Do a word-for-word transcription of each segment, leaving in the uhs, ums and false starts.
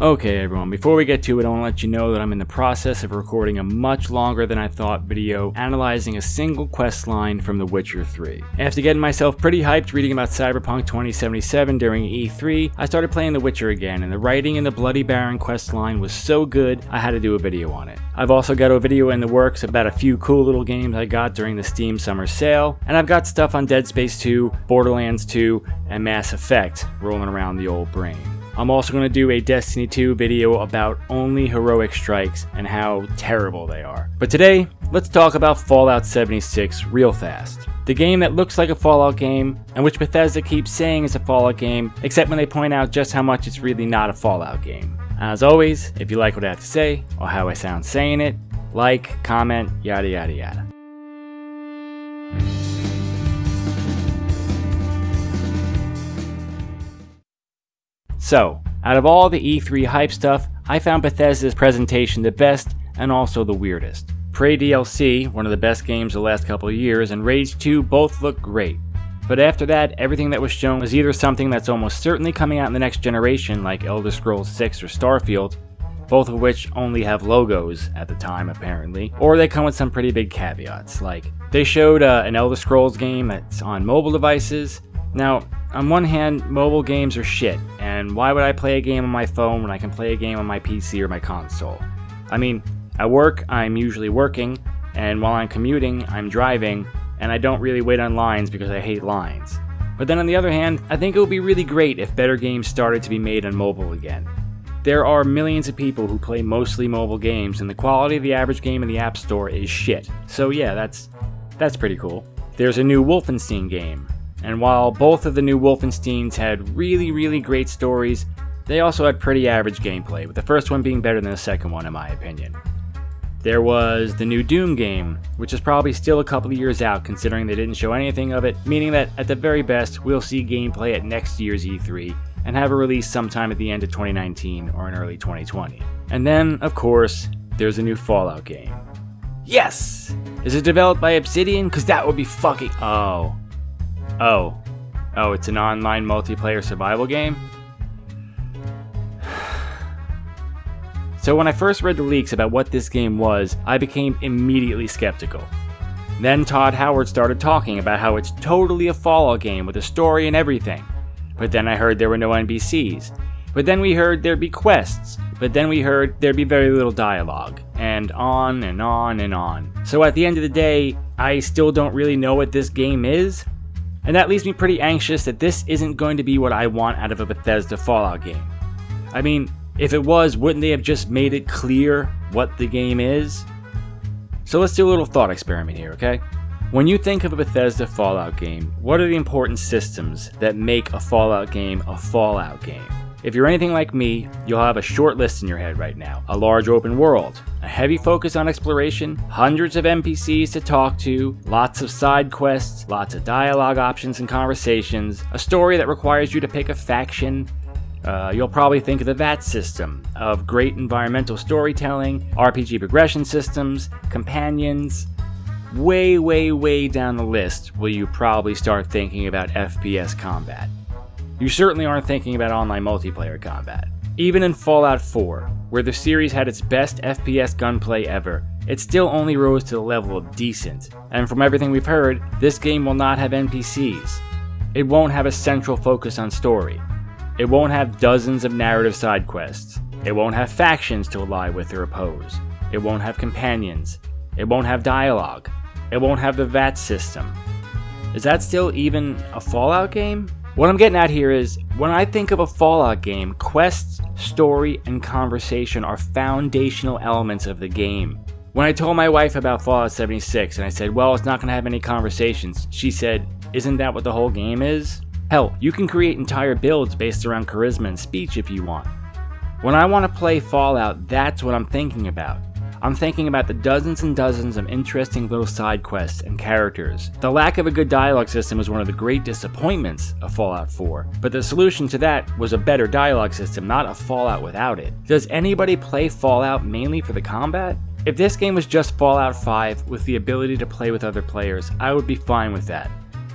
Okay everyone, before we get to it, I want to let you know that I'm in the process of recording a much longer than I thought video analyzing a single quest line from The Witcher three. After getting myself pretty hyped reading about Cyberpunk twenty seventy-seven during E three, I started playing The Witcher again, and the writing in the Bloody Baron quest line was so good I had to do a video on it. I've also got a video in the works about a few cool little games I got during the Steam summer sale, and I've got stuff on Dead Space two, Borderlands two, and Mass Effect rolling around the old brain. I'm also going to do a Destiny two video about only heroic strikes and how terrible they are. But today, let's talk about Fallout seventy-six real fast. The game that looks like a Fallout game, and which Bethesda keeps saying is a Fallout game, except when they point out just how much it's really not a Fallout game. As always, if you like what I have to say, or how I sound saying it, like, comment, yada yada yada. So, out of all the E three hype stuff, I found Bethesda's presentation the best and also the weirdest. Prey D L C, one of the best games of the last couple of years, and Rage two both look great. But after that, everything that was shown was either something that's almost certainly coming out in the next generation, like Elder Scrolls six or Starfield, both of which only have logos at the time apparently, or they come with some pretty big caveats, like they showed uh, an Elder Scrolls game that's on mobile devices. Now, on one hand, mobile games are shit, and why would I play a game on my phone when I can play a game on my P C or my console? I mean, at work, I'm usually working, and while I'm commuting, I'm driving, and I don't really wait on lines because I hate lines. But then on the other hand, I think it would be really great if better games started to be made on mobile again. There are millions of people who play mostly mobile games, and the quality of the average game in the App Store is shit. So yeah, that's, that's pretty cool. There's a new Wolfenstein game, and while both of the new Wolfensteins had really, really great stories, they also had pretty average gameplay, with the first one being better than the second one in my opinion. There was the new Doom game, which is probably still a couple of years out considering they didn't show anything of it, meaning that at the very best we'll see gameplay at next year's E three and have a release sometime at the end of twenty nineteen or in early twenty twenty. And then, of course, there's a new Fallout game. Yes! Is it developed by Obsidian? Cause that would be fucking— oh. Oh. Oh, it's an online multiplayer survival game? So when I first read the leaks about what this game was, I became immediately skeptical. Then Todd Howard started talking about how it's totally a Fallout game with a story and everything. But then I heard there were no N P Cs. But then we heard there'd be quests. But then we heard there'd be very little dialogue. And on and on and on. So at the end of the day, I still don't really know what this game is. And that leaves me pretty anxious that this isn't going to be what I want out of a Bethesda Fallout game. I mean, if it was, wouldn't they have just made it clear what the game is? So let's do a little thought experiment here, okay? When you think of a Bethesda Fallout game, what are the important systems that make a Fallout game a Fallout game? If you're anything like me, you'll have a short list in your head right now. A large open world, a heavy focus on exploration, hundreds of N P Cs to talk to, lots of side quests, lots of dialogue options and conversations, a story that requires you to pick a faction. Uh, you'll probably think of the V A T system, of great environmental storytelling, R P G progression systems, companions. Way, way, way down the list will you probably start thinking about F P S combat. You certainly aren't thinking about online multiplayer combat. Even in Fallout four, where the series had its best F P S gunplay ever, it still only rose to the level of decent, and from everything we've heard, this game will not have N P Cs. It won't have a central focus on story. It won't have dozens of narrative side quests. It won't have factions to ally with or oppose. It won't have companions. It won't have dialogue. It won't have the V A T system. Is that still even a Fallout game? What I'm getting at here is, when I think of a Fallout game, quests, story, and conversation are foundational elements of the game. When I told my wife about Fallout seventy-six and I said, well, it's not going to have any conversations, she said, isn't that what the whole game is? Hell, you can create entire builds based around charisma and speech if you want. When I want to play Fallout, that's what I'm thinking about. I'm thinking about the dozens and dozens of interesting little side quests and characters. The lack of a good dialogue system was one of the great disappointments of Fallout four, but the solution to that was a better dialogue system, not a Fallout without it. Does anybody play Fallout mainly for the combat? If this game was just Fallout five with the ability to play with other players, I would be fine with that.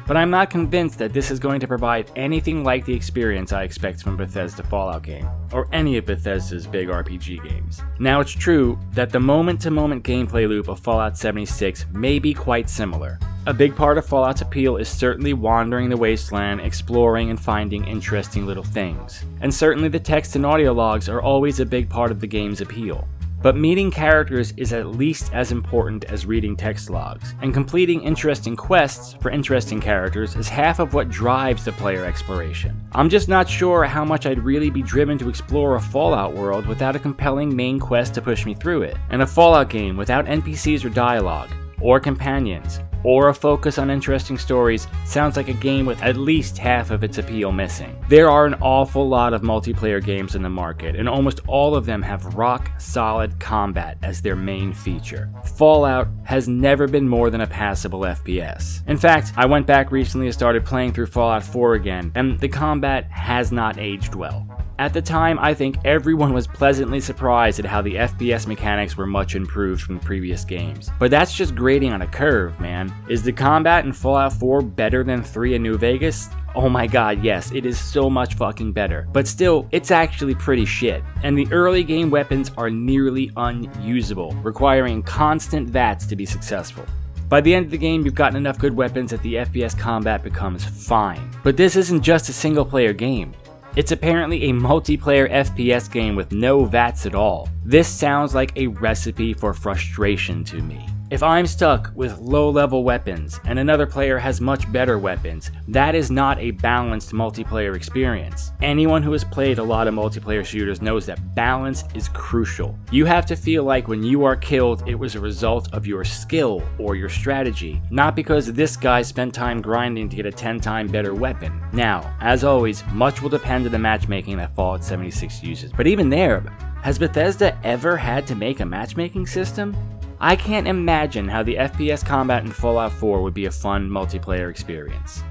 but I'm not convinced that this is going to provide anything like the experience I expect from a Bethesda Fallout game, or any of Bethesda's big R P G games. Now it's true that the moment-to-moment gameplay loop of Fallout seventy-six may be quite similar. A big part of Fallout's appeal is certainly wandering the wasteland, exploring and finding interesting little things. And certainly the text and audio logs are always a big part of the game's appeal. But meeting characters is at least as important as reading text logs, and completing interesting quests for interesting characters is half of what drives the player exploration. I'm just not sure how much I'd really be driven to explore a Fallout world without a compelling main quest to push me through it, and a Fallout game without N P Cs or dialogue, or companions, or a focus on interesting stories sounds like a game with at least half of its appeal missing. There are an awful lot of multiplayer games in the market, and almost all of them have rock-solid combat as their main feature. Fallout has never been more than a passable F P S. In fact, I went back recently and started playing through Fallout four again, and the combat has not aged well. At the time, I think everyone was pleasantly surprised at how the F P S mechanics were much improved from the previous games. But that's just grading on a curve, man. Is the combat in Fallout four better than three in New Vegas? Oh my god, yes, it is so much fucking better. But still, it's actually pretty shit. And the early game weapons are nearly unusable, requiring constant V A Ts to be successful. By the end of the game, you've gotten enough good weapons that the F P S combat becomes fine. But this isn't just a single player game. It's apparently a multiplayer F P S game with no V A Ts at all. This sounds like a recipe for frustration to me. If I'm stuck with low-level weapons and another player has much better weapons, that is not a balanced multiplayer experience. Anyone who has played a lot of multiplayer shooters knows that balance is crucial. You have to feel like when you are killed, it was a result of your skill or your strategy, not because this guy spent time grinding to get a ten times better weapon. Now, as always, much will depend on the matchmaking that Fallout seventy-six uses, but even there, has Bethesda ever had to make a matchmaking system? I can't imagine how the F P S combat in Fallout four would be a fun multiplayer experience.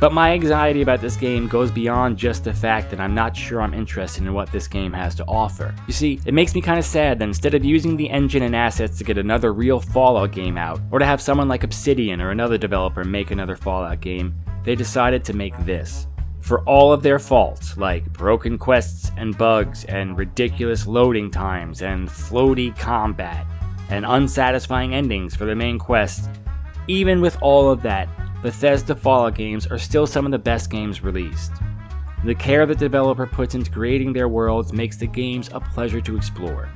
But my anxiety about this game goes beyond just the fact that I'm not sure I'm interested in what this game has to offer. You see, it makes me kinda sad that instead of using the engine and assets to get another real Fallout game out, or to have someone like Obsidian or another developer make another Fallout game, they decided to make this. For all of their faults, like broken quests and bugs, and ridiculous loading times, and floaty combat, and unsatisfying endings for the main quest. Even with all of that, Bethesda Fallout games are still some of the best games released. The care the developer puts into creating their worlds makes the games a pleasure to explore.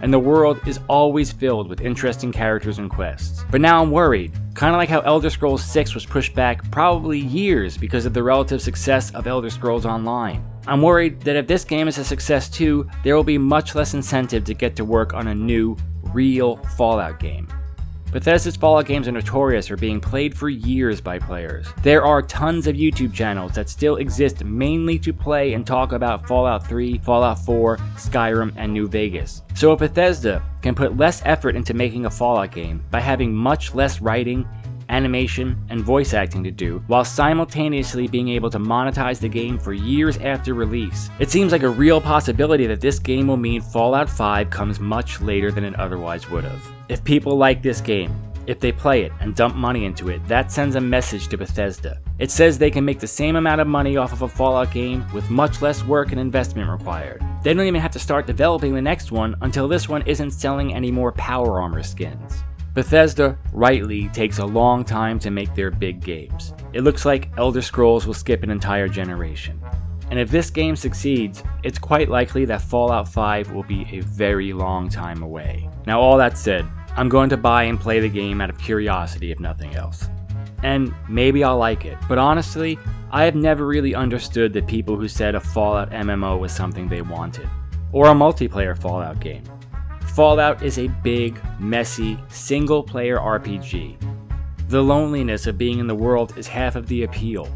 And the world is always filled with interesting characters and quests. But now I'm worried, kinda like how Elder Scrolls six was pushed back probably years because of the relative success of Elder Scrolls Online. I'm worried that if this game is a success too, there will be much less incentive to get to work on a new, real Fallout game. Bethesda's Fallout games are notorious for being played for years by players. There are tons of YouTube channels that still exist mainly to play and talk about Fallout three, Fallout four, Skyrim, and New Vegas. So if Bethesda can put less effort into making a Fallout game by having much less writing, animation, and voice acting to do, while simultaneously being able to monetize the game for years after release. It seems like a real possibility that this game will mean Fallout five comes much later than it otherwise would have. If people like this game, if they play it and dump money into it, that sends a message to Bethesda. It says they can make the same amount of money off of a Fallout game with much less work and investment required. They don't even have to start developing the next one until this one isn't selling any more Power Armor skins. Bethesda, rightly, takes a long time to make their big games. It looks like Elder Scrolls will skip an entire generation. And if this game succeeds, it's quite likely that Fallout five will be a very long time away. Now all that said, I'm going to buy and play the game out of curiosity if nothing else. And maybe I'll like it, but honestly, I have never really understood the people who said a Fallout M M O was something they wanted, or a multiplayer Fallout game. Fallout is a big, messy, single-player R P G. The loneliness of being in the world is half of the appeal.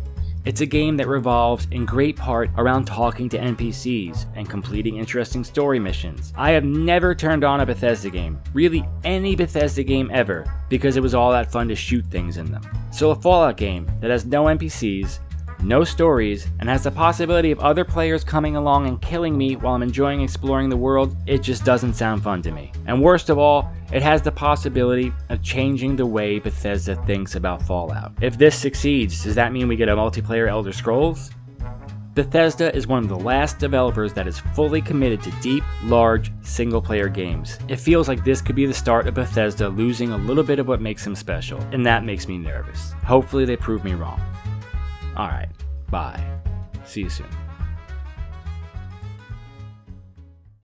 It's a game that revolves in great part around talking to N P Cs and completing interesting story missions. I have never turned on a Bethesda game, really any Bethesda game ever, because it was all that fun to shoot things in them. So a Fallout game that has no N P Cs, no stories, and has the possibility of other players coming along and killing me while I'm enjoying exploring the world, it just doesn't sound fun to me. And worst of all, it has the possibility of changing the way Bethesda thinks about Fallout. If this succeeds, does that mean we get a multiplayer Elder Scrolls? Bethesda is one of the last developers that is fully committed to deep, large, single-player games. It feels like this could be the start of Bethesda losing a little bit of what makes them special, and that makes me nervous. Hopefully they prove me wrong. Alright, bye. See you soon.